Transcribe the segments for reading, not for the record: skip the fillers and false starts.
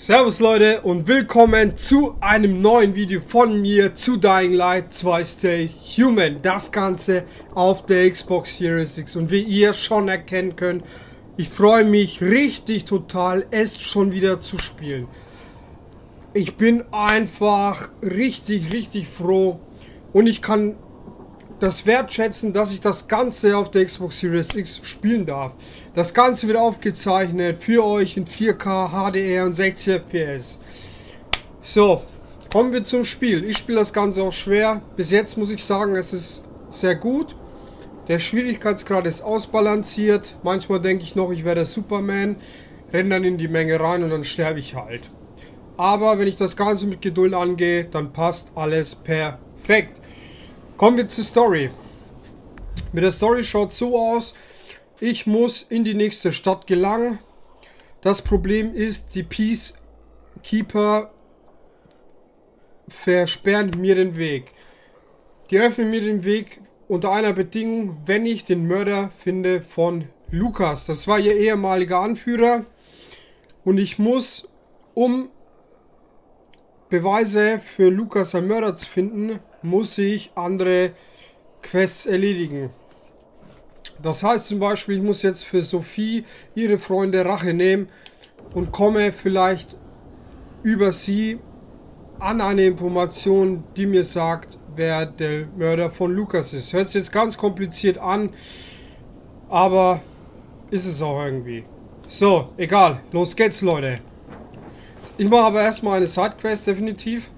Servus Leute und willkommen zu einem neuen Video von mir zu Dying Light 2 Stay Human. Das Ganze auf der Xbox Series X. Und wie ihr schon erkennen könnt, ich freue mich richtig total, es schon wieder zu spielen. Ich bin einfach richtig froh und ich kann das wertschätzen, dass ich das Ganze auf der Xbox Series X spielen darf. Das Ganze wird aufgezeichnet für euch in 4K, HDR und 60 FPS. So, kommen wir zum Spiel. Ich spiele das Ganze auch schwer. Bis jetzt muss ich sagen, es ist sehr gut. Der Schwierigkeitsgrad ist ausbalanciert. Manchmal denke ich noch, ich wäre der Superman. Renne dann in die Menge rein und dann sterbe ich halt. Aber wenn ich das Ganze mit Geduld angehe, dann passt alles perfekt. Kommen wir zur Story. Mit der Story schaut so aus. Ich muss in die nächste Stadt gelangen. Das Problem ist, die Peacekeeper versperren mir den Weg. Die öffnen mir den Weg unter einer Bedingung, wenn ich den Mörder finde von Lukas. Das war ihr ehemaliger Anführer. Und ich muss, um Beweise für Lukas als Mörder zu finden, muss ich andere Quests erledigen. Das heißt zum Beispiel, ich muss jetzt für Sophie ihre Freunde Rache nehmen und komme vielleicht über sie an eine Information, die mir sagt, wer der Mörder von Lukas ist. Hört sich jetzt ganz kompliziert an, aber ist es auch irgendwie. So, egal. Los geht's, Leute. Ich mache aber erstmal eine Sidequest, definitiv.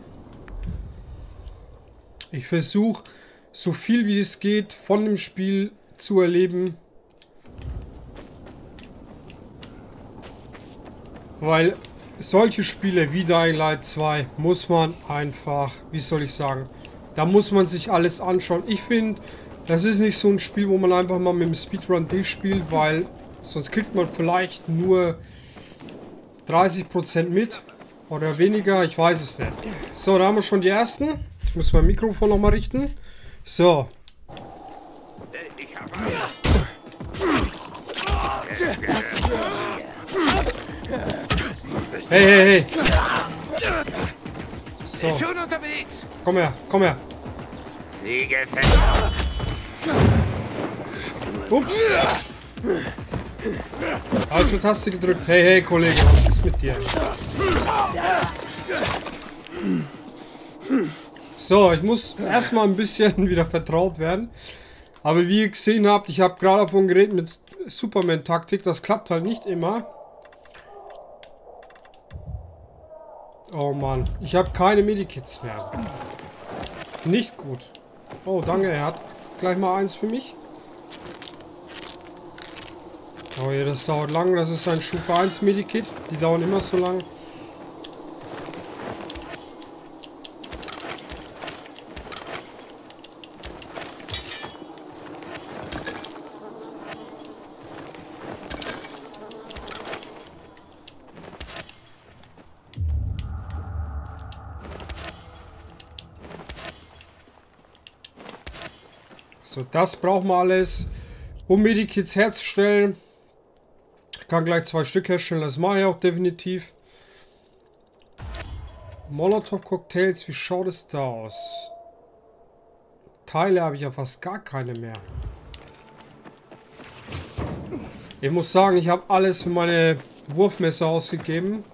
Ich versuche, so viel wie es geht, von dem Spiel zu erleben. Weil solche Spiele wie Dying Light 2 muss man einfach, wie soll ich sagen, da muss man sich alles anschauen. Ich finde, das ist nicht so ein Spiel, wo man einfach mal mit dem Speedrun durchspielt, weil sonst kriegt man vielleicht nur 30% mit oder weniger, ich weiß es nicht. So, da haben wir schon die ersten. Ich muss mein Mikrofon nochmal richten. So. Hey. So. Komm her. Ups. Falsche Taste gedrückt. Hey, Kollege, was ist mit dir? So, ich muss erstmal ein bisschen wieder vertraut werden. Aber wie ihr gesehen habt, ich habe gerade davon geredet mit Superman-Taktik. Das klappt halt nicht immer. Oh Mann, ich habe keine Medikits mehr. Nicht gut. Oh, danke, er hat gleich mal eins für mich. Oh ja, das dauert lang. Das ist ein Stufe 1 Medikit. Die dauern immer so lang. So, das braucht man alles, um Medikits herzustellen. Ich kann gleich 2 Stück herstellen, das mache ich auch definitiv. Molotov-Cocktails, wie schaut es da aus? Teile habe ich ja fast gar keine mehr. Ich muss sagen, ich habe alles für meine Wurfmesser ausgegeben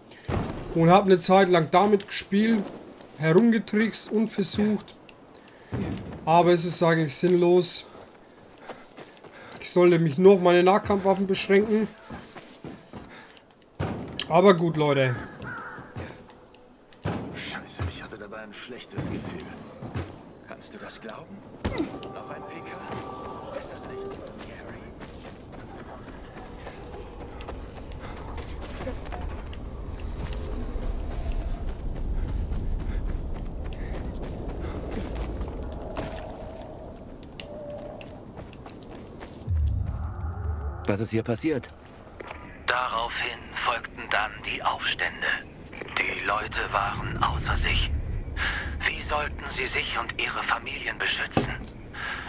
und habe eine Zeit lang damit gespielt, herumgetrickst und versucht. Aber es ist eigentlich sinnlos. Ich sollte mich nur auf meine Nahkampfwaffen beschränken. Aber gut, Leute. Scheiße, ich hatte dabei ein schlechtes Gefühl. Kannst du das glauben? Noch ein PK? Ist das nicht Gary? Was ist hier passiert? Daraufhin folgten dann die Aufstände. Die Leute waren außer sich. Wie sollten sie sich und ihre Familien beschützen?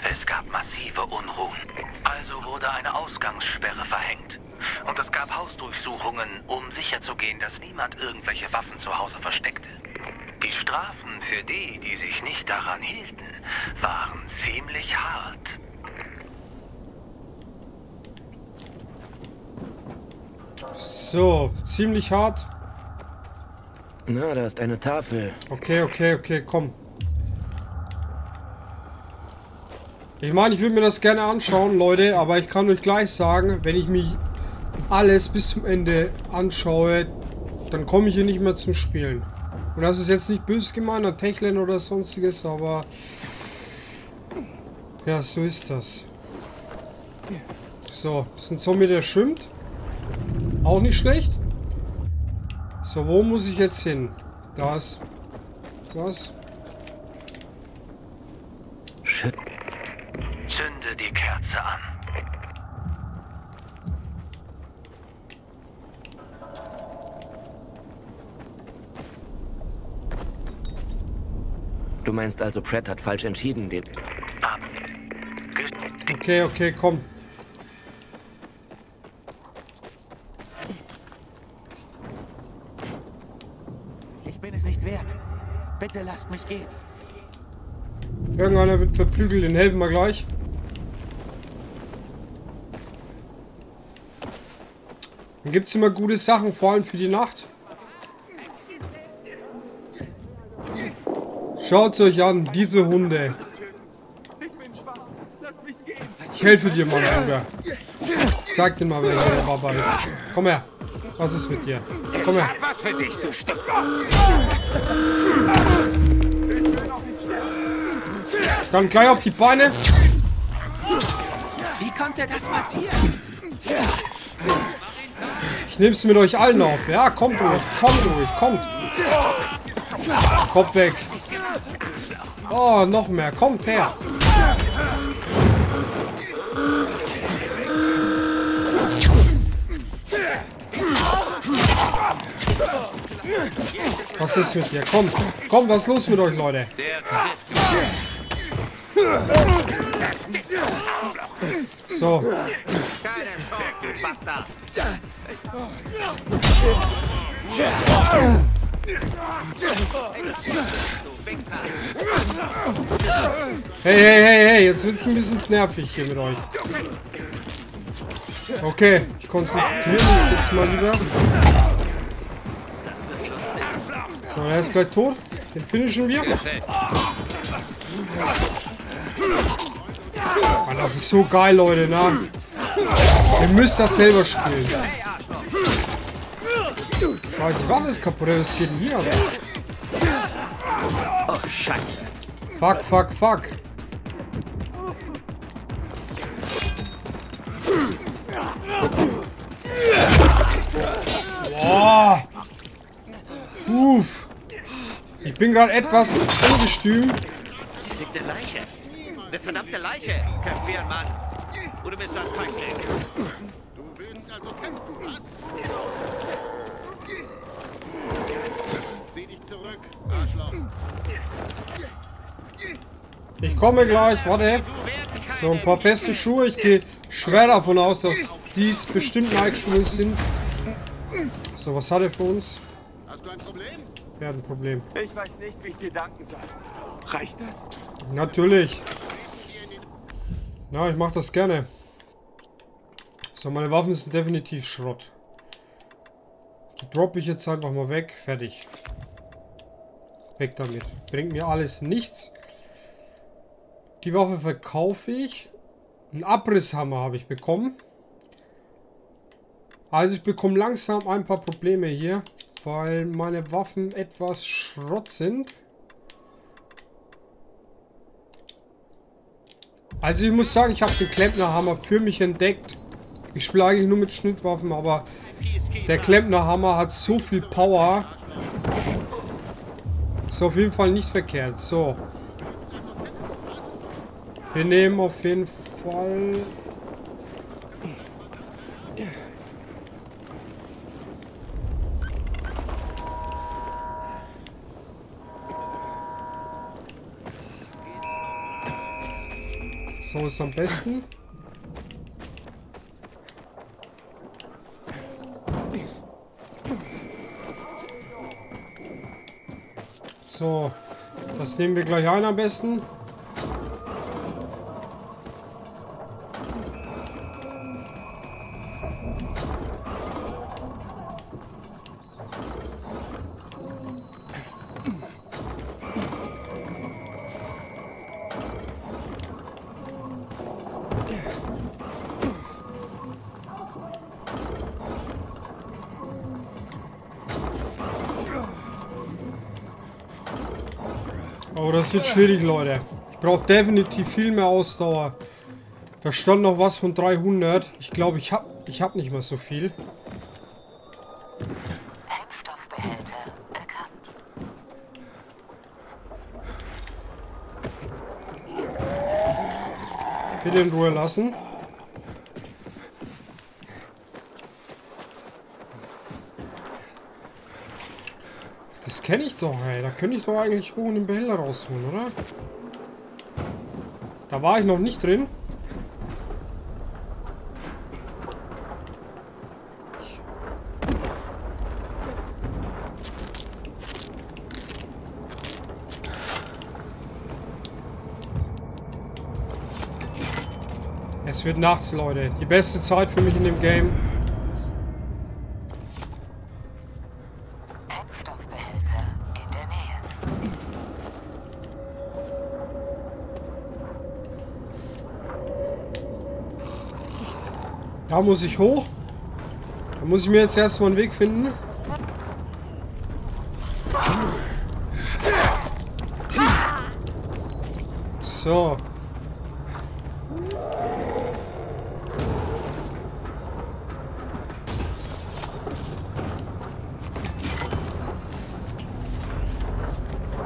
Es gab massive Unruhen. Also wurde eine Ausgangssperre verhängt. Und es gab Hausdurchsuchungen, um sicherzugehen, dass niemand irgendwelche Waffen zu Hause versteckte. Die Strafen für die, die sich nicht daran hielten, waren ziemlich hart. So, ziemlich hart. Na, da ist eine Tafel. Okay, komm. Ich meine, ich würde mir das gerne anschauen, Leute, aber ich kann euch gleich sagen, wenn ich mich alles bis zum Ende anschaue, dann komme ich hier nicht mehr zum Spielen. Und das ist jetzt nicht böse gemeint an Techland oder sonstiges, aber ja, so ist das. So, das ist ein Zombie, der schwimmt. Auch nicht schlecht. So, wo muss ich jetzt hin? Da ist was. Zünde die Kerze an. Du meinst also, Pratt hat falsch entschieden, den... Okay, komm. Ich bin es nicht wert. Bitte lasst mich gehen. Irgendeiner wird verprügelt, den helfen wir gleich. Dann gibt es immer gute Sachen, vor allem für die Nacht. Schaut's euch an, diese Hunde. Ich helfe dir mal, Bruder. Sag dir mal, wer der Papa ist. Komm her. Was ist mit dir? Komm her. Was für dich, du Stück. Dann gleich auf die Beine. Wie konnte das passieren? Ich nehm's mit euch allen auf. Ja, kommt durch. Kommt weg. Oh, noch mehr. Kommt her. Was ist mit dir? Komm, was ist los mit euch, Leute? So. Hey, jetzt wird's ein bisschen nervig hier mit euch. Okay, ich konzentriere mich jetzt mal wieder. So, er ist gleich tot. Den finishen wir. Mann, das ist so geil, Leute, ne? Ihr müsst das selber spielen. Ich weiß, die Waffe ist kaputt, was geht denn hier? Oh, Scheiße. Fuck. Boah. Uff. Ich bin gerade etwas ungestüm. Hier liegt eine Leiche. Eine verdammte Leiche. Kämpf wie ein Mann. Oder bist du ein Feigling? Du willst also kämpfen, was? Zieh dich zurück, Arschloch. Ich komme gleich, warte. So, ein paar feste Schuhe. Ich gehe schwer davon aus, dass dies bestimmt Nike-Schuhe sind. So, was hat er für uns? Hast du ein Problem? Ja, ein Problem. Ich weiß nicht, wie ich dir danken soll. Reicht das? Natürlich. Na, ich mache das gerne. So, meine Waffen sind definitiv Schrott. Die droppe ich jetzt einfach mal weg. Fertig. Weg damit. Bringt mir alles nichts. Die Waffe verkaufe ich. Einen Abrisshammer habe ich bekommen. Also ich bekomme langsam ein paar Probleme hier, weil meine Waffen etwas Schrott sind. Also ich muss sagen, ich habe den Klempnerhammer für mich entdeckt. Ich spiele eigentlich nur mit Schnittwaffen, aber der Klempnerhammer hat so viel Power. Ist auf jeden Fall nicht verkehrt. So. Wir nehmen auf jeden Fall... So ist am besten. So, das nehmen wir gleich ein am besten. Aber das wird schwierig, Leute. Ich brauche definitiv viel mehr Ausdauer. Da stand noch was von 300. Ich glaube, ich hab nicht mal so viel. Impfstoffbehälter erkannt. Bitte in Ruhe lassen. Das kenne ich doch, ey. Da könnte ich doch eigentlich oben den Behälter rausholen, oder? Da war ich noch nicht drin. Es wird nachts, Leute. Die beste Zeit für mich in dem Game. Da muss ich hoch. Da muss ich mir jetzt erstmal einen Weg finden. So.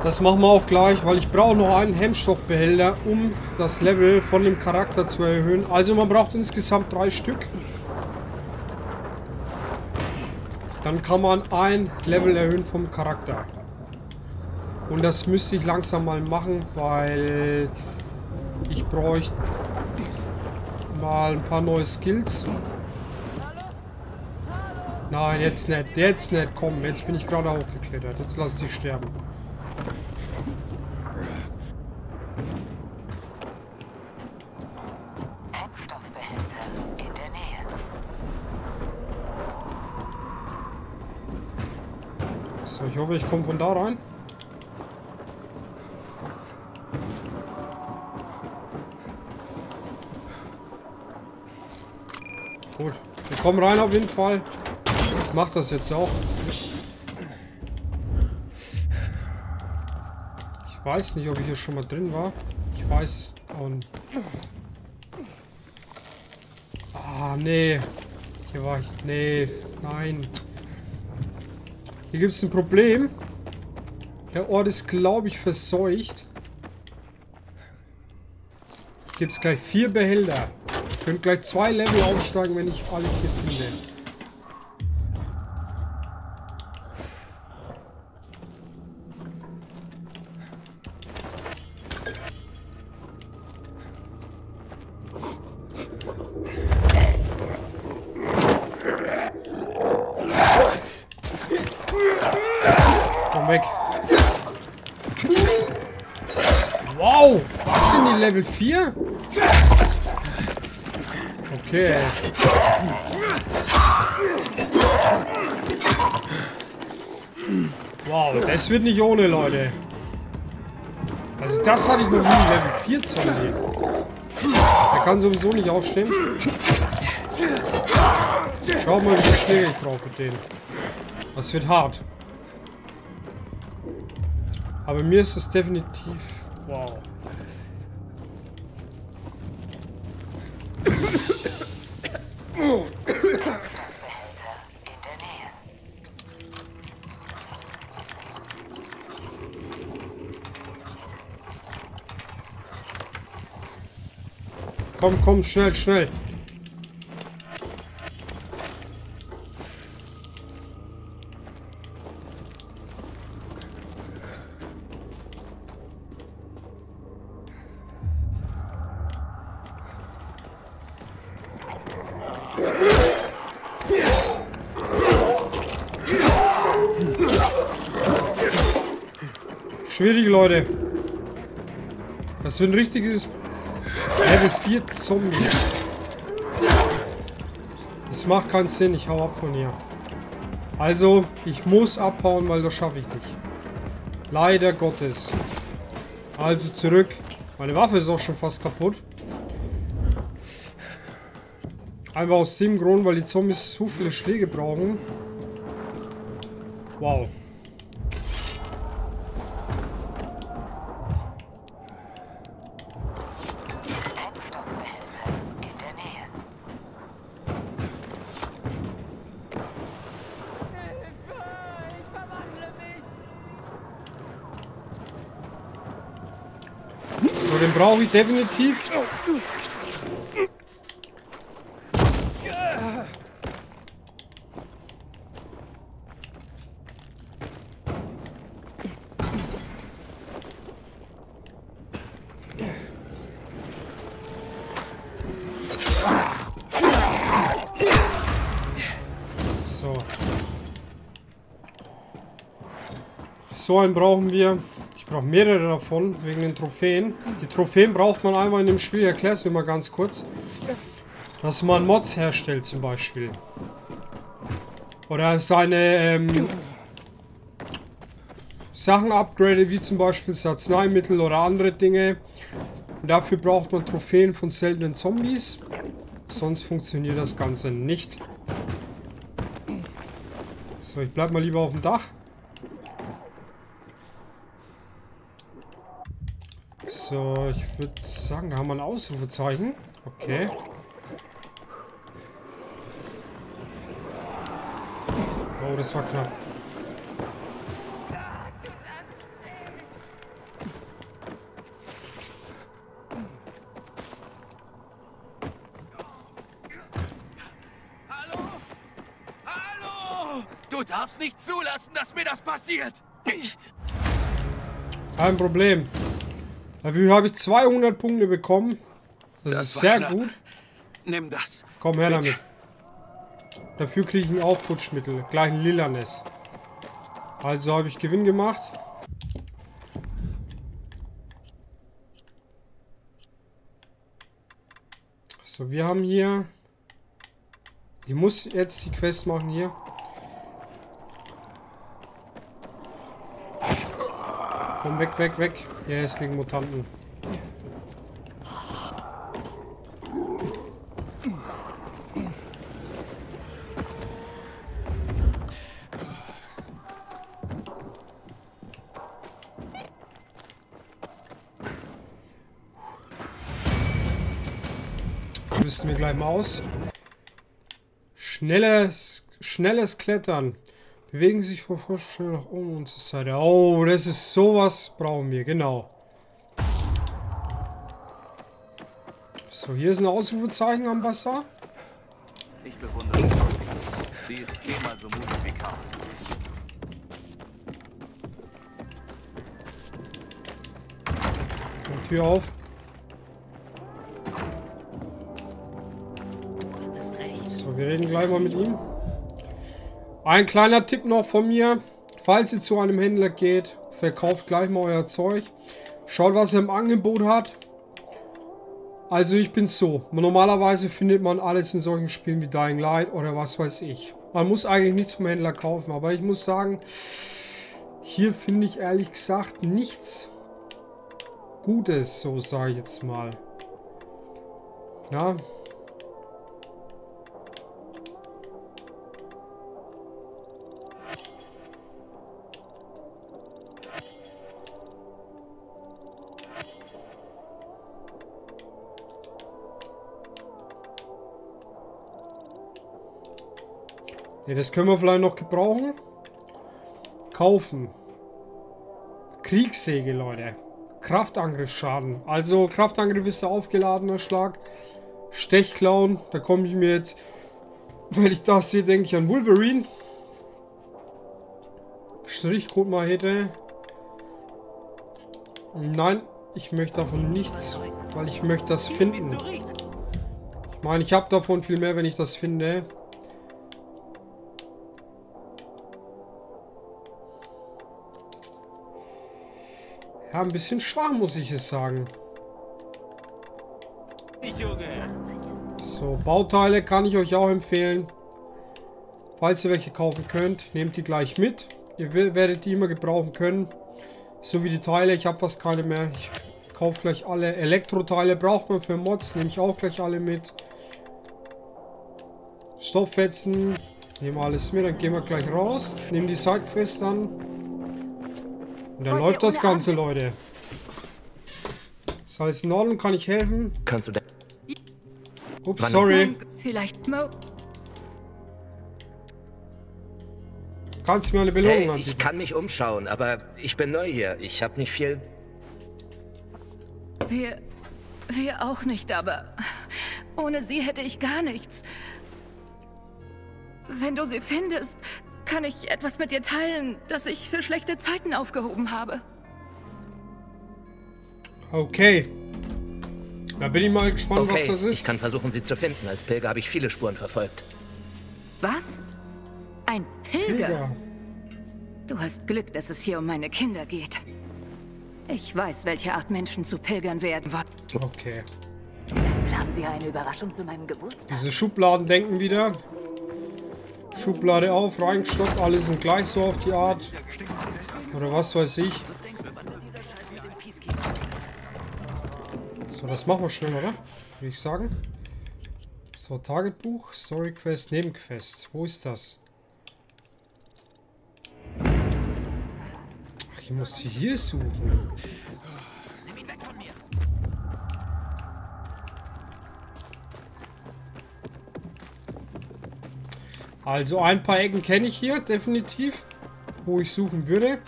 Das machen wir auch gleich, weil ich brauche noch einen Hemmstoffbehälter, um das Level von dem Charakter zu erhöhen. Also man braucht insgesamt 3 Stück. Dann kann man ein Level erhöhen vom Charakter. Und das müsste ich langsam mal machen, weil ich bräuchte mal ein paar neue Skills. Nein, jetzt nicht. Jetzt nicht. Komm, jetzt bin ich gerade hochgeklettert. Jetzt lasse ich sterben. Ich hoffe, ich komme von da rein. Gut, wir kommen rein auf jeden Fall. Ich mache das jetzt auch. Ich weiß nicht, ob ich hier schon mal drin war. Ich weiß und... Ah, nee. Hier war ich... Nee, nein. Hier gibt es ein Problem. Der Ort ist, glaube ich, verseucht. Hier gibt es gleich 4 Behälter. Ich könnte gleich 2 Level aufsteigen, wenn ich alle 4 finde. Wow, was sind die Level 4? Okay. Wow, das wird nicht ohne, Leute. Also das hatte ich noch nie, Level 4 zu nehmen. Der kann sowieso nicht aufstehen. Schau mal, wie schnell ich brauche mit dem. Das wird hart. Aber mir ist das definitiv... Wow. Komm, komm, schnell, schnell. Schwierig, Leute. Was für ein richtiges Level 4 Zombies. Das macht keinen Sinn, ich hau ab von hier. Also, ich muss abhauen, weil das schaffe ich nicht. Leider Gottes. Also zurück. Meine Waffe ist auch schon fast kaputt. Einfach aus dem Grund, weil die Zombies so viele Schläge brauchen. Wow. Den brauche ich definitiv. So. So einen brauchen wir. Ich brauche mehrere davon, wegen den Trophäen. Die Trophäen braucht man einmal in dem Spiel, ich erkläre es mir mal ganz kurz. Dass man Mods herstellt zum Beispiel. Oder seine Sachen upgradet, wie zum Beispiel Arzneimittel oder andere Dinge. Und dafür braucht man Trophäen von seltenen Zombies. Sonst funktioniert das Ganze nicht. So, ich bleib mal lieber auf dem Dach. So, ich würde sagen, da haben wir ein Ausrufezeichen. Okay. Oh, das war knapp. Hallo? Hallo! Du darfst nicht zulassen, dass mir das passiert! Kein Problem. Dafür habe ich 200 Punkte bekommen. Das ist sehr gut. Nimm das. Komm her damit. Dafür kriege ich ein Aufputschmittel. Gleich ein Lilanes. Also habe ich Gewinn gemacht. So, wir haben hier... Ich muss jetzt die Quest machen hier. Komm weg, weg, weg. Die hässlichen Mutanten. Müssen wir gleich mal aus. Schnelles Klettern. Bewegen sich vor Vorstellung nach oben und zur Seite. Oh, das ist sowas, brauchen wir, genau. So, hier ist ein Ausrufezeichen am Wasser. Ich bewundere sie. Sie ist zehnmal so mutig wie kaum. Tür auf. So, wir reden gleich mal mit ihm. Ein kleiner Tipp noch von mir, falls ihr zu einem Händler geht, verkauft gleich mal euer Zeug. Schaut, was er im Angebot hat. Also ich bin so, normalerweise findet man alles in solchen Spielen wie Dying Light oder was weiß ich. Man muss eigentlich nichts vom Händler kaufen, aber ich muss sagen, hier finde ich ehrlich gesagt nichts Gutes, so sage ich jetzt mal. Ja. Ja, das können wir vielleicht noch gebrauchen. Kaufen. Kriegssäge, Leute. Kraftangriffsschaden. Also Kraftangriff ist der aufgeladener Schlag. Stechklauen. Da komme ich mir jetzt... Wenn ich das sehe, denke ich an Wolverine. Strichcode-Machete. Nein, ich möchte davon nichts. Weil ich möchte das finden. Ich meine, ich habe davon viel mehr, wenn ich das finde. Ja, ein bisschen schwach, muss ich es sagen. So, Bauteile kann ich euch auch empfehlen. Falls ihr welche kaufen könnt, nehmt die gleich mit. Ihr werdet die immer gebrauchen können. So wie die Teile, ich habe fast keine mehr. Ich kaufe gleich alle. Elektroteile braucht man für Mods, nehme ich auch gleich alle mit. Stofffetzen, nehmen wir alles mit, dann gehen wir gleich raus. Nehmen die Sidequest an. Und dann läuft das Ganze, Leute. Ist alles in Ordnung, kann ich helfen? Kannst du da? Ups, sorry. Vielleicht Mo. Kannst du mir eine Belohnung anbieten? Ich kann mich umschauen, aber ich bin neu hier. Ich habe nicht viel. Wir auch nicht, aber ohne sie hätte ich gar nichts. Wenn du sie findest, kann ich etwas mit dir teilen, das ich für schlechte Zeiten aufgehoben habe. Okay. Da bin ich mal gespannt, was das ist. Ich kann versuchen, sie zu finden. Als Pilger habe ich viele Spuren verfolgt. Was? Ein Pilger? Du hast Glück, dass es hier um meine Kinder geht. Ich weiß, welche Art Menschen zu Pilgern werden. Okay. Vielleicht planen sie eine Überraschung zu meinem Geburtstag. Diese Schubladen denken wieder. Schublade auf, reingestoppt, alle sind gleich so auf die Art. Oder was weiß ich. So, das machen wir schnell, oder? Würde ich sagen. So, Tagebuch, Storyquest, Nebenquest. Wo ist das? Ach, ich muss sie hier suchen. Also ein paar Ecken kenne ich hier, definitiv, wo ich suchen würde.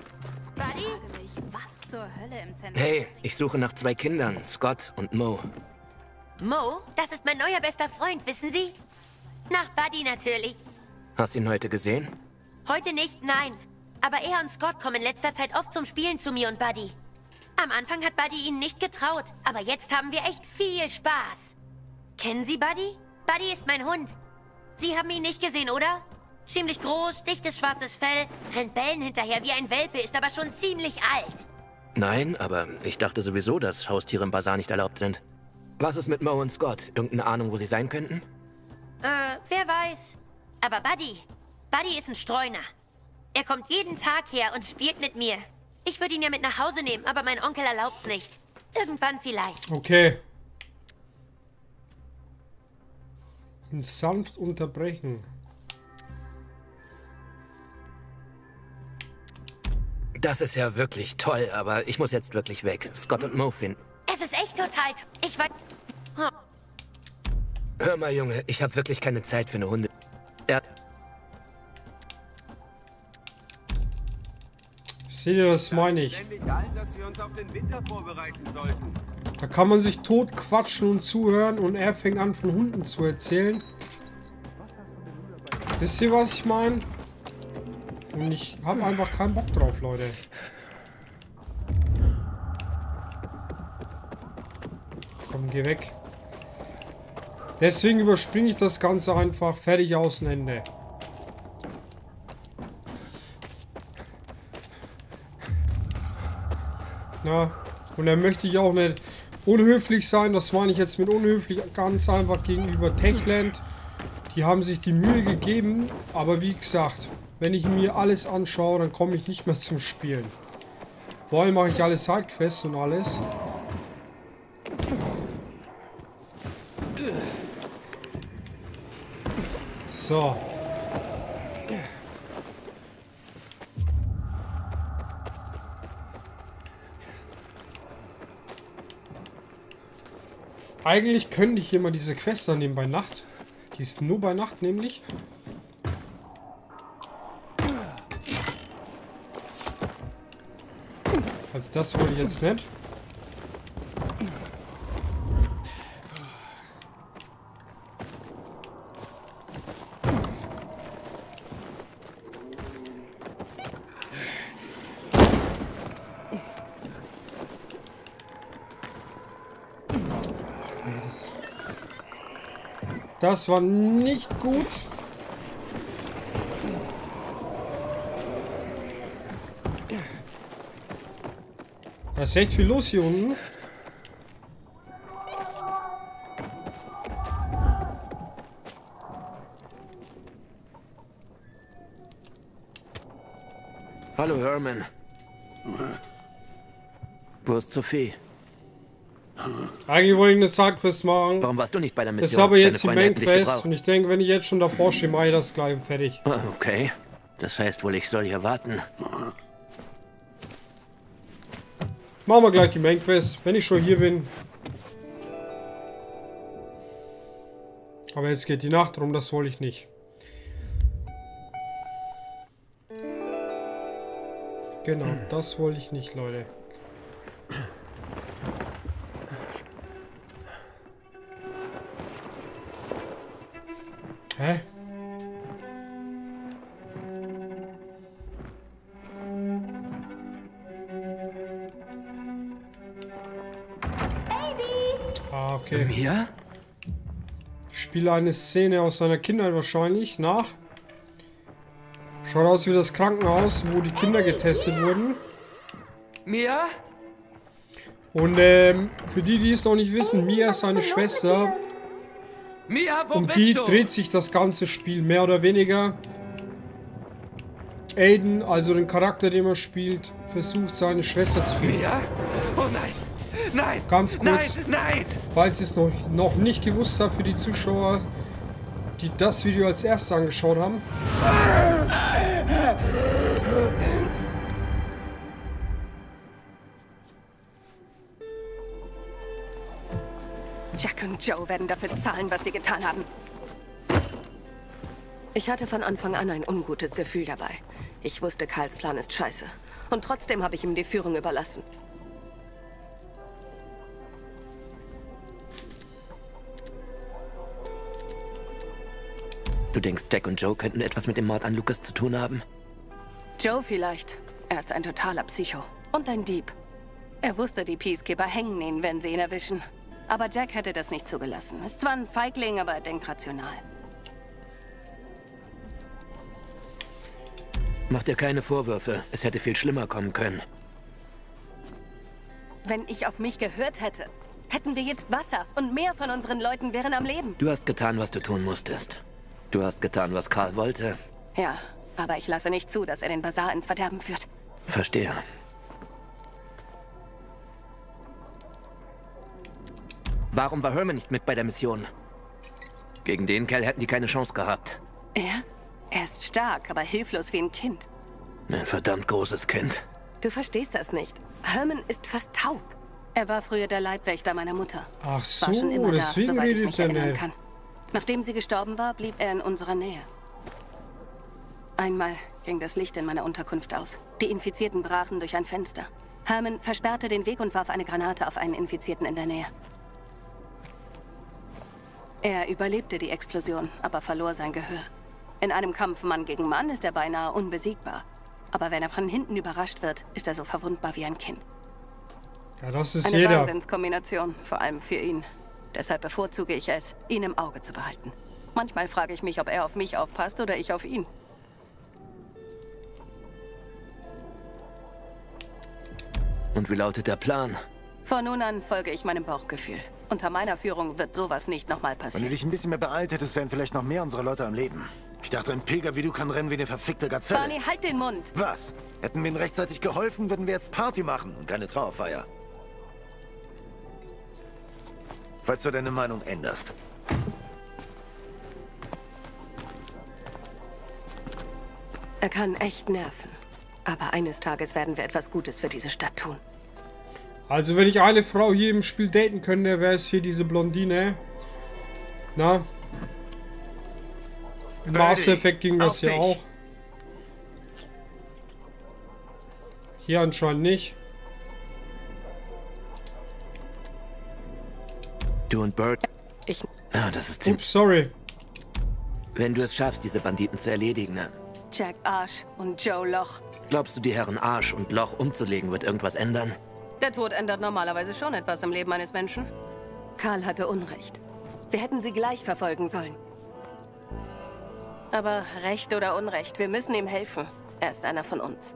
Hey, ich suche nach zwei Kindern, Scott und Mo. Mo? Das ist mein neuer bester Freund, wissen Sie? Nach Buddy natürlich. Hast du ihn heute gesehen? Heute nicht, nein. Aber er und Scott kommen in letzter Zeit oft zum Spielen zu mir und Buddy. Am Anfang hat Buddy ihnen nicht getraut, aber jetzt haben wir echt viel Spaß. Kennen Sie Buddy? Buddy ist mein Hund. Sie haben ihn nicht gesehen, oder? Ziemlich groß, dichtes schwarzes Fell, rennt Bällen hinterher wie ein Welpe, ist aber schon ziemlich alt. Nein, aber ich dachte sowieso, dass Haustiere im Basar nicht erlaubt sind. Was ist mit Mo und Scott? Irgendeine Ahnung, wo sie sein könnten? Wer weiß. Aber Buddy ist ein Streuner. Er kommt jeden Tag her und spielt mit mir. Ich würde ihn ja mit nach Hause nehmen, aber mein Onkel erlaubt's nicht. Irgendwann vielleicht. Okay. Ihn sanft unterbrechen. Das ist ja wirklich toll, aber ich muss jetzt wirklich weg. Scott und Mo finden. Es ist echt total. Ich weiß. Hör mal, Junge, ich habe wirklich keine Zeit für eine Hunde. Seht ihr, das meine ich. Da kann man sich tot quatschen und zuhören und er fängt an, von Hunden zu erzählen. Wisst ihr, was ich meine? Und ich habe einfach keinen Bock drauf, Leute. Komm, geh weg. Deswegen überspringe ich das Ganze einfach. Fertig, außen Ende. Na, und dann möchte ich auch nicht unhöflich sein. Das meine ich jetzt mit unhöflich ganz einfach gegenüber Techland. Die haben sich die Mühe gegeben, aber wie gesagt, wenn ich mir alles anschaue, dann komme ich nicht mehr zum Spielen. Vor allem mache ich alle Sidequests und alles. So. Eigentlich könnte ich hier mal diese Quest annehmen bei Nacht. Die ist nur bei Nacht, nämlich. Also das wurde jetzt nicht. Das war nicht gut. Da ist echt viel los hier unten. Hallo Herman. Wo ist Sophie? Eigentlich wollte ich eine Sidequest machen. Warum warst du nicht bei der Mission? Das habe ich jetzt die Mainquest und ich denke, wenn ich jetzt schon davor stehe, mache ich das gleich und fertig. Okay. Das heißt wohl, ich soll hier warten. Machen wir gleich die Mainquest, wenn ich schon hier bin. Aber jetzt geht die Nacht rum, das wollte ich nicht. Genau, das wollte ich nicht, Leute. Hä? Ah, okay. Mia? Ich spiele eine Szene aus seiner Kindheit wahrscheinlich nach. Schaut aus wie das Krankenhaus, wo die Kinder getestet wurden. Mia? Und für die, die es noch nicht wissen, Mia ist seine Schwester. Mia, wo bist du? Und die dreht sich das ganze Spiel, mehr oder weniger. Aiden, also den Charakter, den man spielt, versucht seine Schwester zu finden. Mia? Oh nein! Nein! Ganz kurz, nein! Falls ihr es noch nicht gewusst habt, für die Zuschauer, die das Video als erstes angeschaut haben. Jack und Joe werden dafür zahlen, was sie getan haben. Ich hatte von Anfang an ein ungutes Gefühl dabei. Ich wusste, Karls Plan ist scheiße. Und trotzdem habe ich ihm die Führung überlassen. Du denkst, Jack und Joe könnten etwas mit dem Mord an Lucas zu tun haben? Joe vielleicht. Er ist ein totaler Psycho. Und ein Dieb. Er wusste, die Peacekeeper hängen ihn, wenn sie ihn erwischen. Aber Jack hätte das nicht zugelassen. Ist zwar ein Feigling, aber er denkt rational. Mach dir keine Vorwürfe. Es hätte viel schlimmer kommen können. Wenn ich auf mich gehört hätte, hätten wir jetzt Wasser und mehr von unseren Leuten wären am Leben. Du hast getan, was du tun musstest. Du hast getan, was Karl wollte. Ja, aber ich lasse nicht zu, dass er den Basar ins Verderben führt. Verstehe. Warum war Herman nicht mit bei der Mission? Gegen den Kerl hätten die keine Chance gehabt. Er? Er ist stark, aber hilflos wie ein Kind. Ein verdammt großes Kind. Du verstehst das nicht. Herman ist fast taub. Er war früher der Leibwächter meiner Mutter. Ach so, war schon immer da, soweit ich mich erinnern kann. Nachdem sie gestorben war, blieb er in unserer Nähe. Einmal ging das Licht in meiner Unterkunft aus. Die Infizierten brachen durch ein Fenster. Herman versperrte den Weg und warf eine Granate auf einen Infizierten in der Nähe. Er überlebte die Explosion, aber verlor sein Gehör. In einem Kampf Mann gegen Mann ist er beinahe unbesiegbar. Aber wenn er von hinten überrascht wird, ist er so verwundbar wie ein Kind. Ja, das ist eine Wahnsinnskombination, vor allem für ihn. Deshalb bevorzuge ich es, ihn im Auge zu behalten. Manchmal frage ich mich, ob er auf mich aufpasst oder ich auf ihn. Und wie lautet der Plan? Von nun an folge ich meinem Bauchgefühl. Unter meiner Führung wird sowas nicht nochmal passieren. Wenn du dich ein bisschen mehr beeilt hättest, wären vielleicht noch mehr unserer Leute am Leben. Ich dachte, ein Pilger wie du kann rennen wie eine verfickte Gazelle. Barney, halt den Mund! Was? Hätten wir ihnen rechtzeitig geholfen, würden wir jetzt Party machen und keine Trauerfeier. Falls du deine Meinung änderst. Er kann echt nerven. Aber eines Tages werden wir etwas Gutes für diese Stadt tun. Also wenn ich eine Frau hier im Spiel daten könnte, wäre es hier diese Blondine. Na? Im Mass Effect ging das ja auch. Hier anscheinend nicht. Du und Bird. Ich. Ah, das ist ziemlich. Ups, sorry. Wenn du es schaffst, diese Banditen zu erledigen, ne? Jack Arsch und Joe Loch. Glaubst du, die Herren Arsch und Loch umzulegen wird irgendwas ändern? Der Tod ändert normalerweise schon etwas im Leben eines Menschen. Karl hatte Unrecht. Wir hätten sie gleich verfolgen sollen. Aber Recht oder Unrecht, wir müssen ihm helfen. Er ist einer von uns.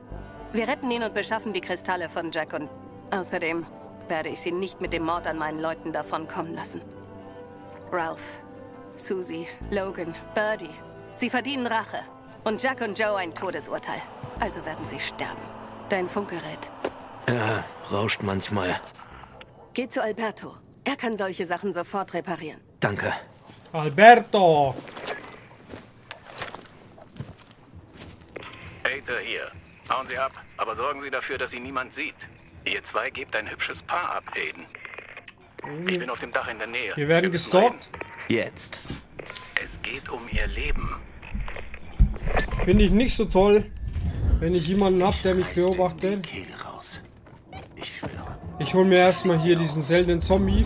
Wir retten ihn und beschaffen die Kristalle von Jack und Außerdem werde ich sie nicht mit dem Mord an meinen Leuten davonkommen lassen. Ralph, Susie, Logan, Birdie, sie verdienen Rache. Und Jack und Joe ein Todesurteil. Also werden sie sterben. Dein Funkgerät. Ja, rauscht manchmal. Geh zu Alberto. Er kann solche Sachen sofort reparieren. Danke. Alberto! Peter hier. Hauen Sie ab, aber sorgen Sie dafür, dass Sie niemand sieht. Ihr zwei gebt ein hübsches Paar ab, Aiden. Ich bin auf dem Dach in der Nähe. Wir werden gestalkt. Jetzt. Es geht um Ihr Leben. Finde ich nicht so toll, wenn ich jemanden habe, der mich beobachtet. Ich hole mir erstmal hier diesen seltenen Zombie.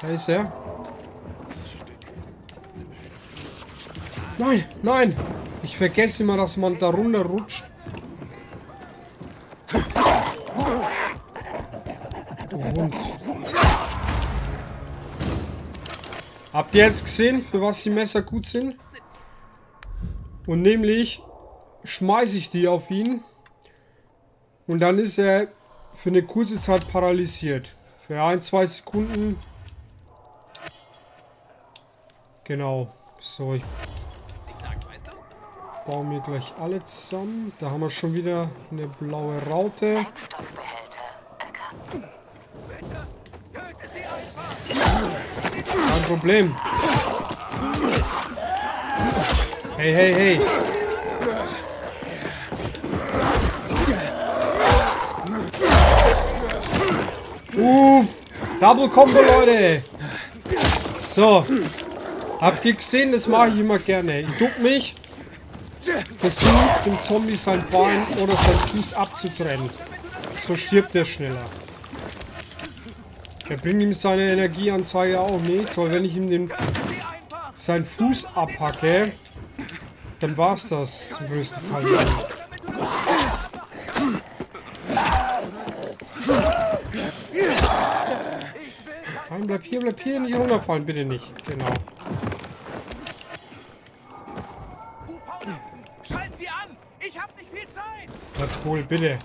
Da ist er. Nein, nein! Ich vergesse immer, dass man da runterrutscht. Oh Hund. Habt ihr jetzt gesehen, für was die Messer gut sind? Und nämlich schmeiße ich die auf ihn. Und dann ist er für eine kurze Zeit paralysiert. Für 1-2 Sekunden. Genau. So, ich baue mir gleich alle zusammen. Da haben wir schon wieder eine blaue Raute. Kein Problem. Hey, hey, hey. Uff. Double Combo, Leute. So. Habt ihr gesehen? Das mache ich immer gerne. Ich duck mich. Versucht dem Zombie sein Bein oder sein Fuß abzutrennen. So stirbt er schneller. Der bringt ihm seine Energieanzeige auch nichts, weil wenn ich ihm seinen Fuß abhacke, dann war es das zum größten Teil. Nein, bleib hier, nicht runterfallen, bitte nicht. Genau. Schalten Sie an! Ich hab nicht viel Zeit! Bleib cool, bitte.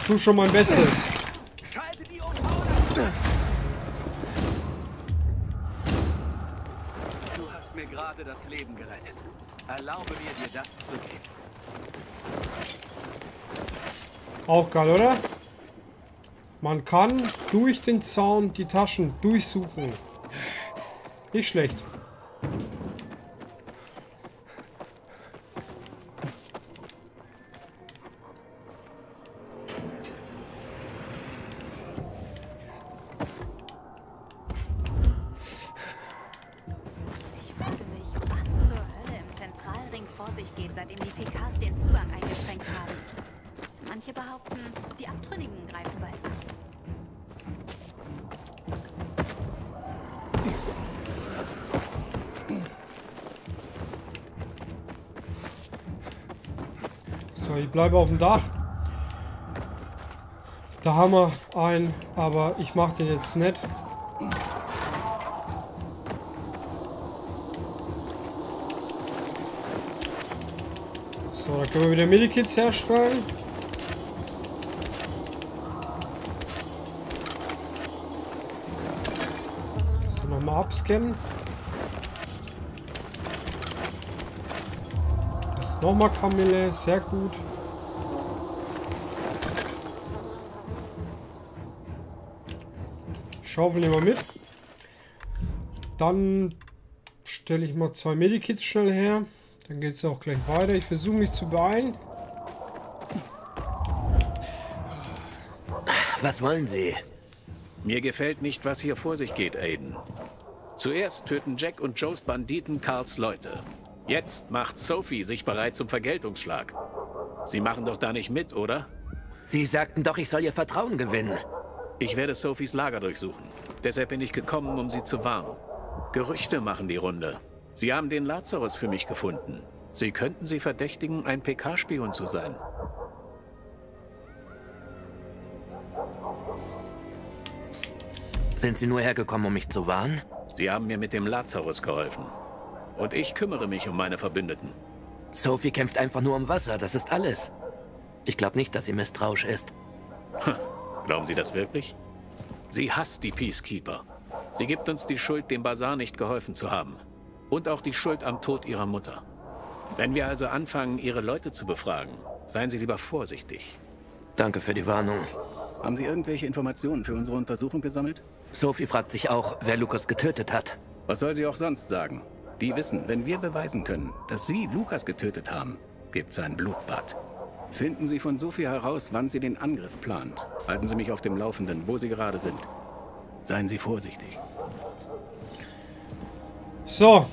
Ich tu schon mein Bestes. Das Leben gerettet. Erlaube mir, dir das zu geben. Auch geil, oder? Man kann durch den Zaun die Taschen durchsuchen. Nicht schlecht. Ich bleibe auf dem Dach. Da haben wir einen, aber ich mache den jetzt nicht. So, da können wir wieder Medikits herstellen. So, nochmal abscannen. Nochmal Kamille, sehr gut. Schaufel nehmen wir mit. Dann stelle ich mal 2 Medikits schnell her. Dann geht es auch gleich weiter. Ich versuche mich zu beeilen. Was wollen Sie? Mir gefällt nicht, was hier vor sich geht, Aiden. Zuerst töten Jack und Joes Banditen Karls Leute. Jetzt macht Sophie sich bereit zum Vergeltungsschlag. Sie machen doch da nicht mit, oder? Sie sagten doch, ich soll ihr Vertrauen gewinnen. Ich werde Sophies Lager durchsuchen. Deshalb bin ich gekommen, um sie zu warnen. Gerüchte machen die Runde. Sie haben den Lazarus für mich gefunden. Sie könnten sie verdächtigen, ein PK-Spion zu sein. Sind Sie nur hergekommen, um mich zu warnen? Sie haben mir mit dem Lazarus geholfen. Und ich kümmere mich um meine Verbündeten. Sophie kämpft einfach nur um Wasser, das ist alles. Ich glaube nicht, dass sie misstrauisch ist. Glauben Sie das wirklich? Sie hasst die Peacekeeper. Sie gibt uns die Schuld, dem Bazar nicht geholfen zu haben. Und auch die Schuld am Tod ihrer Mutter. Wenn wir also anfangen, ihre Leute zu befragen, seien Sie lieber vorsichtig. Danke für die Warnung. Haben Sie irgendwelche Informationen für unsere Untersuchung gesammelt? Sophie fragt sich auch, wer Lukas getötet hat. Was soll sie auch sonst sagen? Die wissen, wenn wir beweisen können, dass Sie Lukas getötet haben, gibt's ein Blutbad. Finden Sie von Sophie heraus, wann sie den Angriff plant. Halten Sie mich auf dem Laufenden, wo Sie gerade sind. Seien Sie vorsichtig. So.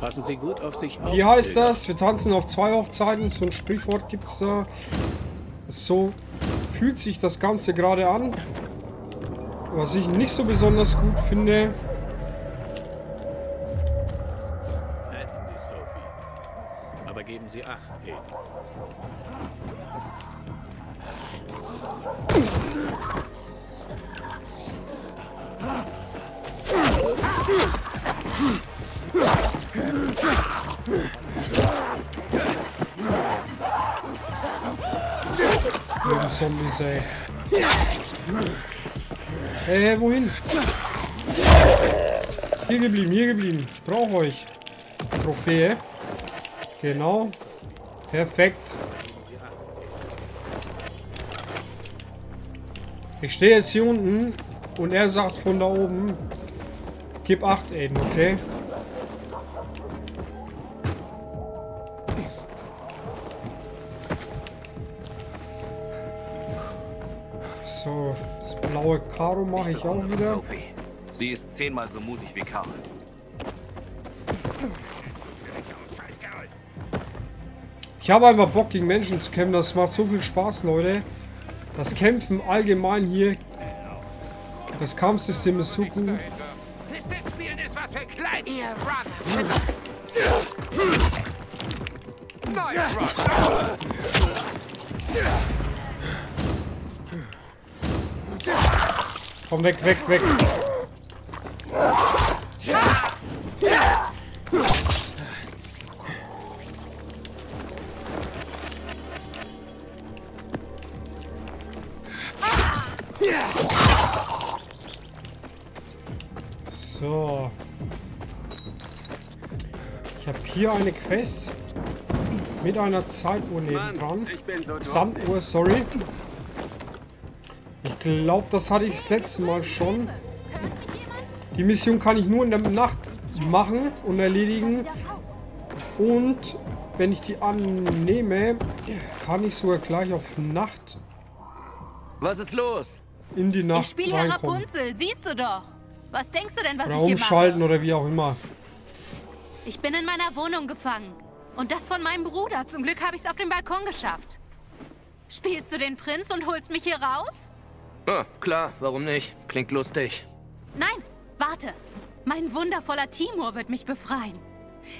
Passen Sie gut auf sich auf. Wie heißt das? Wir tanzen auf zwei Hochzeiten. So ein Sprichwort gibt's da. So fühlt sich das Ganze gerade an. Was ich nicht so besonders gut finde. Helfen Sie, Sophie. Aber geben Sie Acht, Ed. Oh, Zombies, ey. Hey, wohin? Hier geblieben, hier geblieben. Ich brauche euch. Trophäe. Genau. Perfekt. Ich stehe jetzt hier unten und er sagt von da oben, gib Acht, Aiden, okay? So, das blaue Karo mache ich auch wieder. Sophie. Sie ist 10-mal so mutig wie Karo. Ich habe einfach Bock, gegen Menschen zu kämpfen. Das macht so viel Spaß, Leute. Das Kämpfen allgemein hier. Das Kampfsystem ist so gut. Komm weg, weg, weg. So. Ich habe hier eine Quest mit einer Zeituhr nebendran. Sanduhr, sorry. Ich glaube, das hatte ich das letzte Mal schon. Die Mission kann ich nur in der Nacht machen und erledigen. Und wenn ich die annehme, kann ich sogar gleich auf Nacht. Was ist los? In die Nacht. Ich spiele Rapunzel, siehst du doch. Was denkst du denn, was ich hier mache? Umschalten oder wie auch immer. Ich bin in meiner Wohnung gefangen. Und das von meinem Bruder. Zum Glück habe ich es auf den Balkon geschafft. Spielst du den Prinz und holst mich hier raus? Ah, klar, warum nicht? Klingt lustig. Nein, warte. Mein wundervoller Timur wird mich befreien.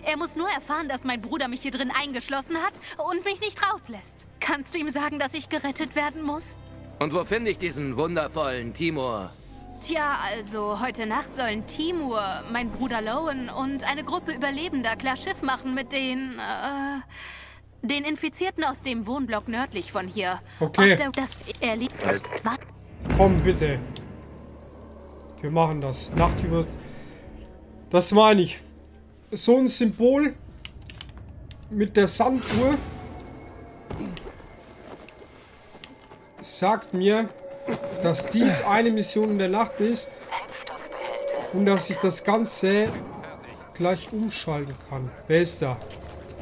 Er muss nur erfahren, dass mein Bruder mich hier drin eingeschlossen hat und mich nicht rauslässt. Kannst du ihm sagen, dass ich gerettet werden muss? Und wo finde ich diesen wundervollen Timur? Tja, also, heute Nacht sollen Timur, mein Bruder Lowen und eine Gruppe Überlebender klar Schiff machen mit den Infizierten aus dem Wohnblock nördlich von hier. Okay. Komm, bitte. Wir machen das. Nacht über... Das meine ich. So ein Symbol mit der Sanduhr sagt mir, dass dies eine Mission in der Nacht ist und dass ich das Ganze gleich umschalten kann. Wer ist da?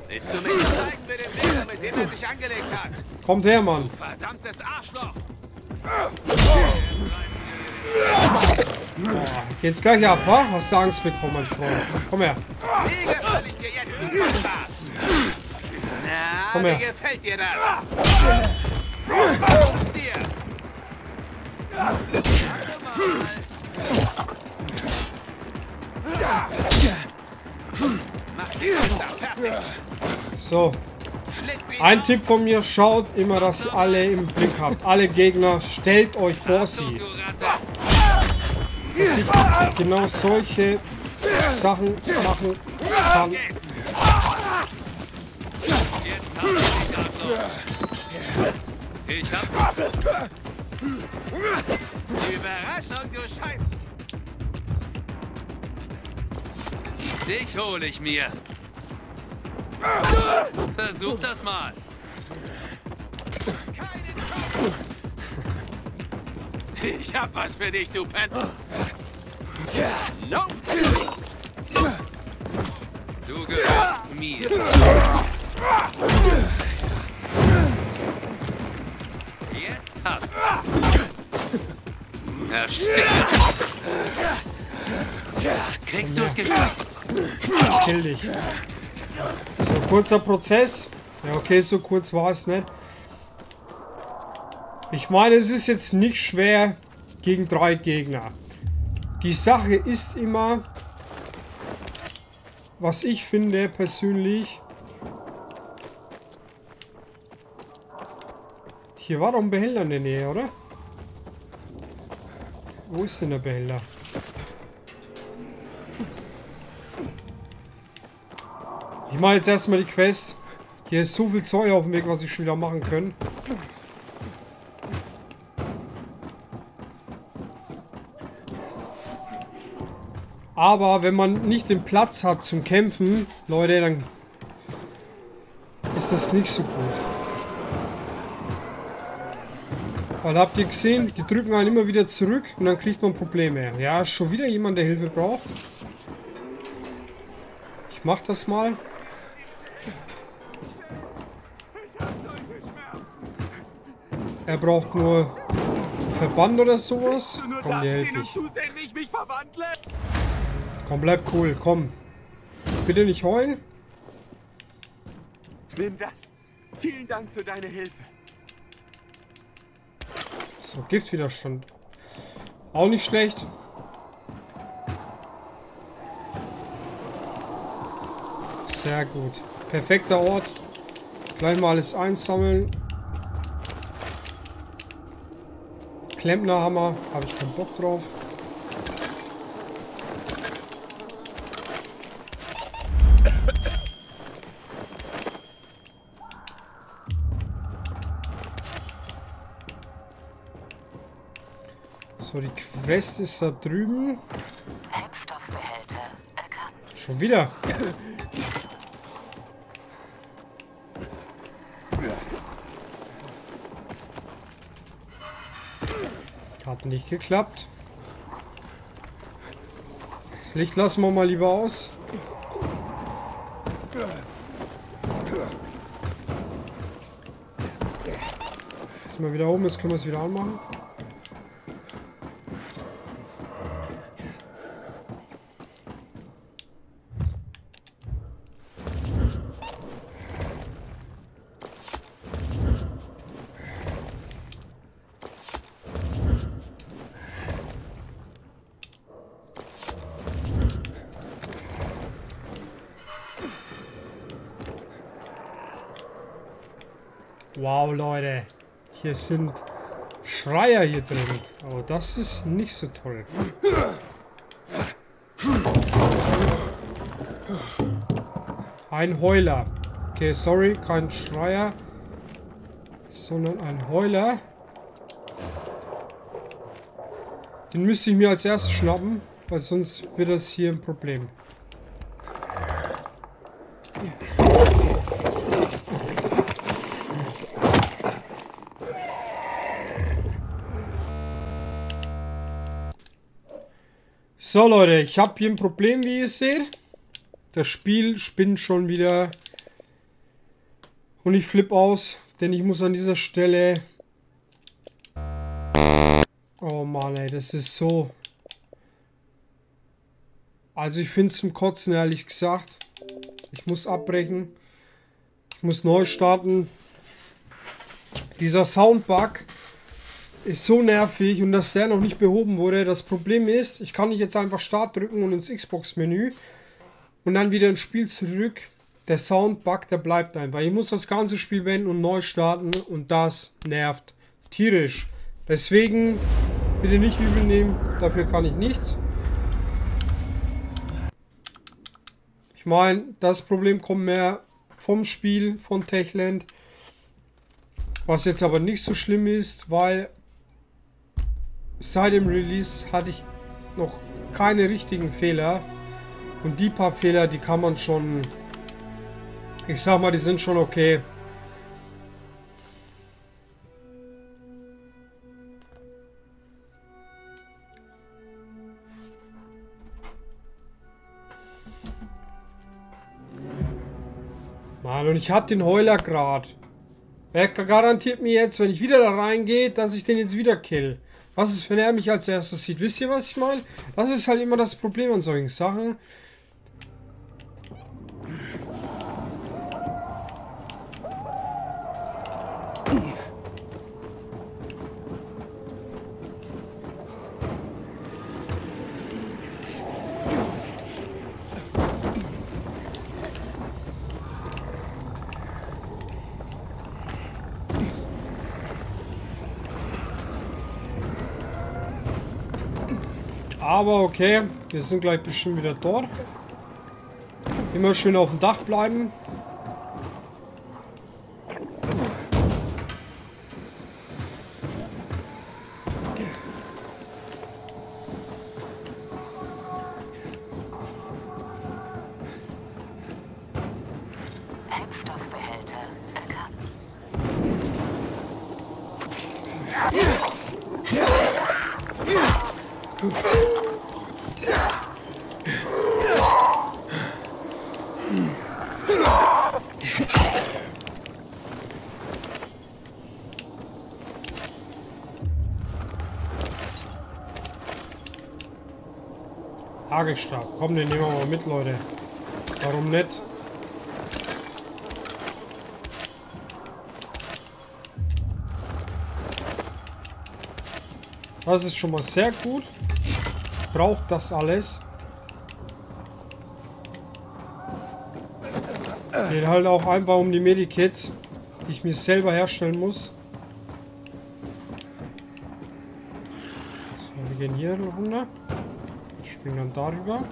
Willst du mir zeigen, wer den Laser, mit dem er sich angelegt hat? Kommt her, Mann. Verdammtes Arschloch! Oh, geht's gleich ab, wa? Hast du Angst bekommen, mein Freund? Komm her. Komm her. Wie gefällt dir das? So, ein Tipp von mir, schaut immer, dass ihr alle im Blick habt. Alle Gegner, stellt euch vor sie. Dass ich genau solche Sachen machen kann. Ich hab... Überraschung, du Scheiße! Dich hole ich mir. Versuch das mal. Ich hab was für dich, du Pen. No. Du gehörst mir. Jetzt hab. Erstick. Kriegst du's geschafft? Kill dich. So, kurzer Prozess. Ja, okay, so kurz war es nicht. Ich meine, es ist jetzt nicht schwer gegen 3 Gegner. Die Sache ist immer, was ich finde persönlich. Hier war doch ein Behälter in der Nähe, oder? Wo ist denn der Behälter? Ich mache jetzt erstmal die Quest. Hier ist so viel Zeug auf dem Weg, was ich schon wieder machen kann. Aber wenn man nicht den Platz hat zum Kämpfen, Leute, dann ist das nicht so gut. Weil habt ihr gesehen, die drücken einen immer wieder zurück und dann kriegt man Probleme. Ja, schon wieder jemand, der Hilfe braucht. Ich mach das mal. Er braucht nur Verband oder sowas. Komm, dir helfe ich. Komm, bleib cool, komm. Bitte nicht heulen. Nimm das. Vielen Dank für deine Hilfe. So, Giftwiderstand. Auch nicht schlecht. Sehr gut. Perfekter Ort. Gleich mal alles einsammeln. Klempnerhammer, habe ich keinen Bock drauf. So, die Quest ist da drüben. Impfstoffbehälter erkannt. Schon wieder. Hat nicht geklappt. Das Licht lassen wir mal lieber aus. Jetzt mal wieder oben, jetzt können wir es wieder anmachen. Wow, Leute, hier sind Schreier hier drin, aber das ist nicht so toll. Ein Heuler. Okay, sorry, kein Schreier, sondern ein Heuler. Den müsste ich mir als erstes schnappen, weil sonst wird das hier ein Problem. So Leute, ich habe hier ein Problem, wie ihr seht. Das Spiel spinnt schon wieder und ich flippe aus, denn ich muss an dieser Stelle... Oh Mann ey, das ist so... Also ich finde es zum Kotzen, ehrlich gesagt. Ich muss abbrechen. Ich muss neu starten. Dieser Soundbug ist so nervig und dass der noch nicht behoben wurde. Das Problem ist, ich kann nicht jetzt einfach Start drücken und ins Xbox-Menü und dann wieder ins Spiel zurück. Der Soundbug, der bleibt einfach. Ich muss das ganze Spiel beenden und neu starten und das nervt tierisch. Deswegen bitte nicht übel nehmen, dafür kann ich nichts. Ich meine, das Problem kommt mehr vom Spiel, von Techland. Was jetzt aber nicht so schlimm ist, weil seit dem Release hatte ich noch keine richtigen Fehler. Und die paar Fehler, die kann man schon, ich sag mal, die sind schon okay. Mann, und ich hab den Heuler grad. Wer garantiert mir jetzt, wenn ich wieder da reingehe, dass ich den jetzt wieder kill? Was ist, wenn er mich als erstes sieht? Wisst ihr, was ich meine? Das ist halt immer das Problem an solchen Sachen. Aber okay, wir sind gleich bestimmt wieder dort. Immer schön auf dem Dach bleiben. Hagelstab. Komm, den nehmen wir mal mit, Leute. Warum nicht? Das ist schon mal sehr gut. Ich brauche das alles. Geht halt auch einfach um die Medikits, die ich mir selber herstellen muss. So, wir gehen hier noch runter. Springen dann darüber.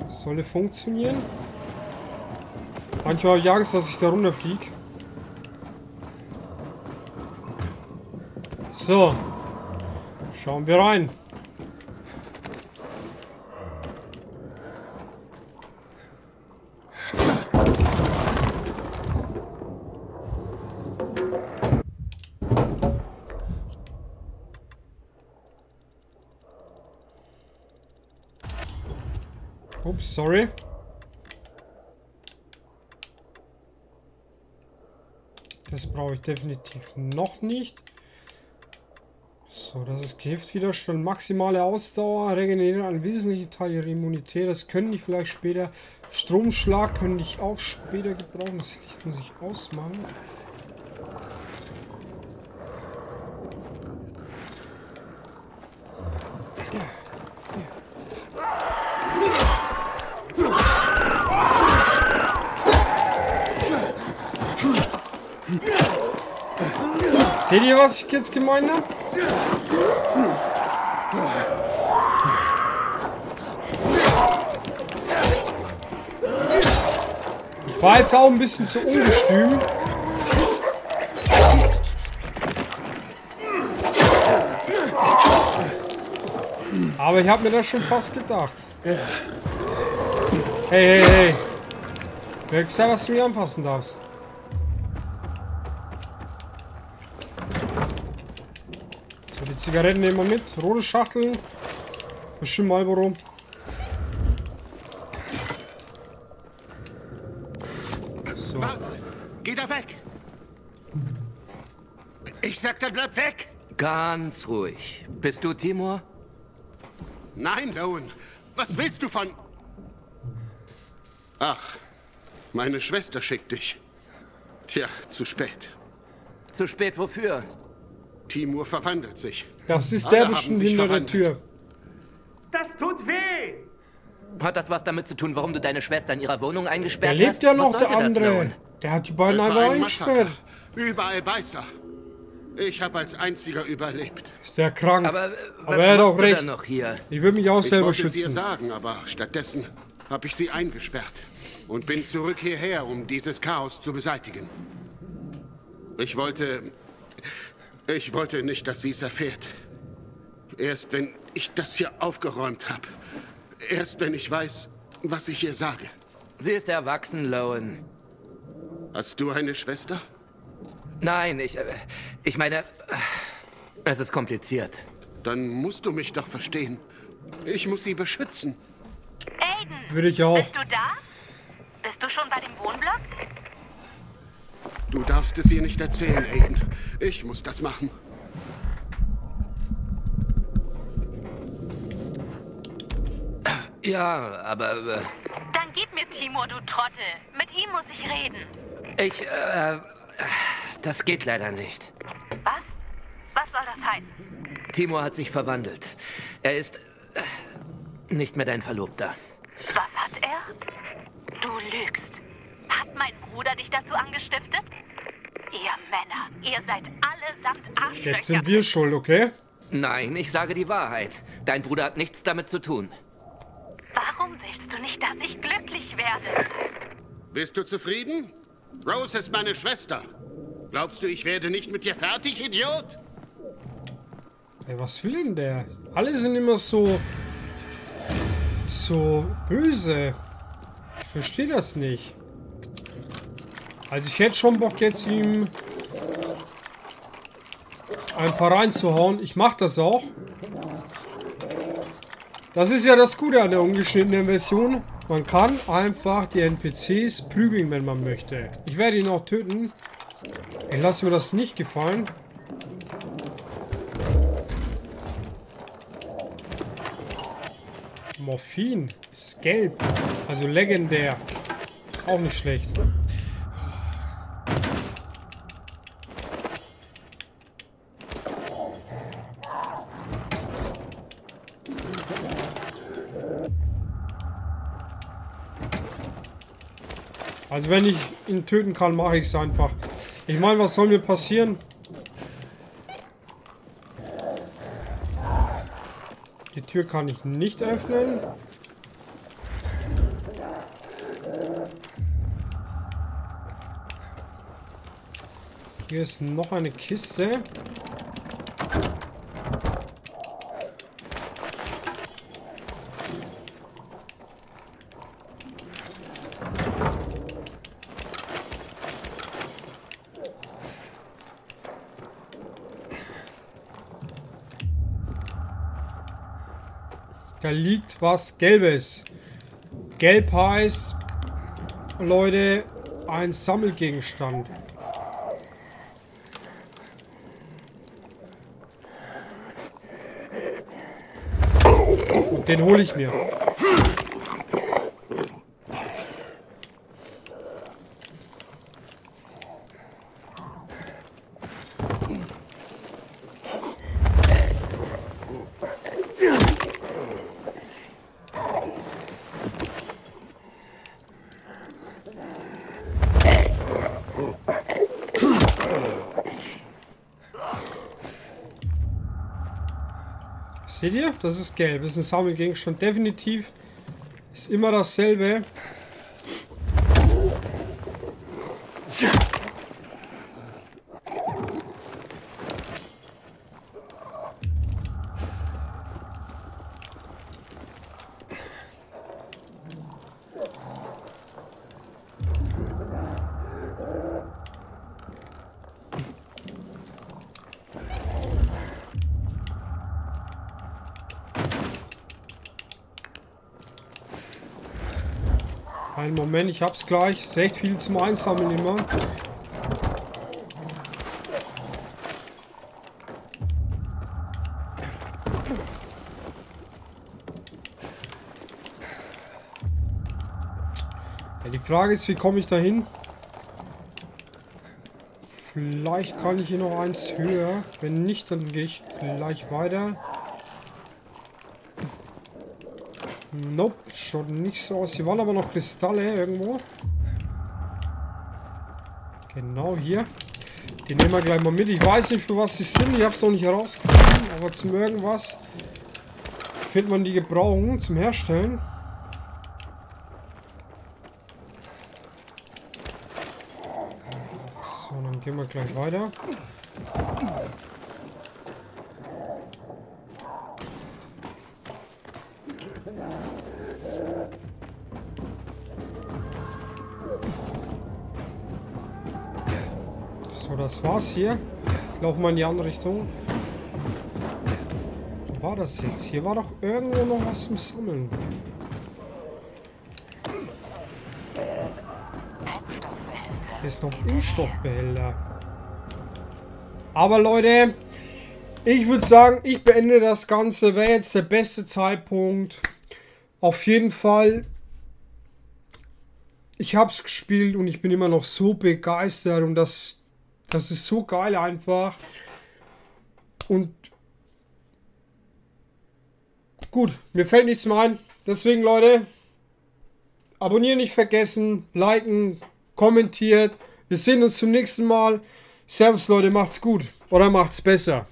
Das soll funktionieren. Manchmal habe ich Angst, dass ich da runterfliege. So. Schauen wir rein. Ups, sorry. Das brauche ich definitiv noch nicht. So, das ist Giftwiderstand, maximale Ausdauer, regenerieren einen wesentlichen Teil ihrer Immunität. Das könnte ich vielleicht später. Stromschlag könnte ich auch später gebrauchen. Das Licht muss ich ausmachen. Seht ihr, was ich jetzt gemeint habe? Ich war jetzt auch ein bisschen zu ungestüm. Aber ich habe mir das schon fast gedacht. Hey, hey, hey. Wer hat gesagt, dass du mich anpassen darfst? Zigaretten nehmen wir mit, rote Schachteln, bestimmt Marlboro. So. Geht er weg! Ich sag, der bleibt weg! Ganz ruhig. Bist du Timur? Nein, Doan. Was willst du von... Ach, meine Schwester schickt dich. Tja, zu spät. Zu spät wofür? Timur verwandelt sich. Das ist der bestimmt hinter der Tür. Das tut weh! Hat das was damit zu tun, warum du deine Schwester in ihrer Wohnung eingesperrt hast? Der lebt ja noch, der andere. Der hat die beiden einfach eingesperrt. Überall Beißer. Ich habe als einziger überlebt. Ist der krank. Aber er hat auch recht. Ich würde mich auch selber schützen. Ich wollte dir sagen, aber stattdessen habe ich sie eingesperrt. Und bin zurück hierher, um dieses Chaos zu beseitigen. Ich wollte... Ich wollte nicht, dass sie es erfährt. Erst wenn ich das hier aufgeräumt habe. Erst wenn ich weiß, was ich ihr sage. Sie ist erwachsen, Lowen. Hast du eine Schwester? Nein, ich meine, es ist kompliziert. Dann musst du mich doch verstehen. Ich muss sie beschützen. Aiden, würde ich auch. Bist du da? Bist du schon bei dem Wohnblock? Du darfst es ihr nicht erzählen, Aiden. Ich muss das machen. Ja, aber... Dann gib mir Timo, du Trottel. Mit ihm muss ich reden. Das geht leider nicht. Was? Was soll das heißen? Timo hat sich verwandelt. Er ist nicht mehr dein Verlobter. Was hat er? Du lügst. Hat mein Bruder dich dazu angestiftet? Ihr Männer, ihr seid allesamt Arschlöcher. Jetzt sind wir schuld, okay? Nein, ich sage die Wahrheit. Dein Bruder hat nichts damit zu tun. Warum willst du nicht, dass ich glücklich werde? Bist du zufrieden? Rose ist meine Schwester. Glaubst du, ich werde nicht mit dir fertig, Idiot? Ey, was will denn der? Alle sind immer so böse. Ich verstehe das nicht. Also ich hätte schon Bock, jetzt ihm ein paar reinzuhauen. Ich mache das auch. Das ist ja das Gute an der ungeschnittenen Version. Man kann einfach die NPCs prügeln, wenn man möchte. Ich werde ihn auch töten. Ich lasse mir das nicht gefallen. Morphin ist gelb. Also legendär. Auch nicht schlecht. Also wenn ich ihn töten kann, mache ich es einfach. Ich meine, was soll mir passieren? Die Tür kann ich nicht öffnen. Hier ist noch eine Kiste. Da liegt was Gelbes. Gelb heißt, Leute, ein Sammelgegenstand. Den hole ich mir. Seht ihr? Das ist gelb. Das ist ein Sammelgegenstand. Definitiv ist immer dasselbe. Einen Moment, ich hab's gleich. Ist echt viel zum Einsammeln immer. Ja, die Frage ist, wie komme ich da hin? Vielleicht kann ich hier noch eins höher. Wenn nicht, dann gehe ich gleich weiter. Nope, schaut nicht so aus. Hier waren aber noch Kristalle irgendwo. Genau hier. Die nehmen wir gleich mal mit. Ich weiß nicht, für was sie sind. Ich habe es noch nicht herausgefunden. Aber zum irgendwas findet man die gebrauchen zum Herstellen. So, dann gehen wir gleich weiter. So, das war's hier. Jetzt laufen wir in die andere Richtung. Wo war das jetzt? Hier war doch irgendwo noch was zum Sammeln. Hier ist noch ein Impfstoffbehälter. Aber Leute, ich würde sagen, ich beende das Ganze. Wäre jetzt der beste Zeitpunkt. Auf jeden Fall. Ich habe es gespielt und ich bin immer noch so begeistert. Und das ist so geil einfach. Und gut, mir fällt nichts mehr ein. Deswegen, Leute, abonnieren nicht vergessen. Liken, kommentiert. Wir sehen uns zum nächsten Mal. Servus, Leute, macht's gut. Oder macht's besser.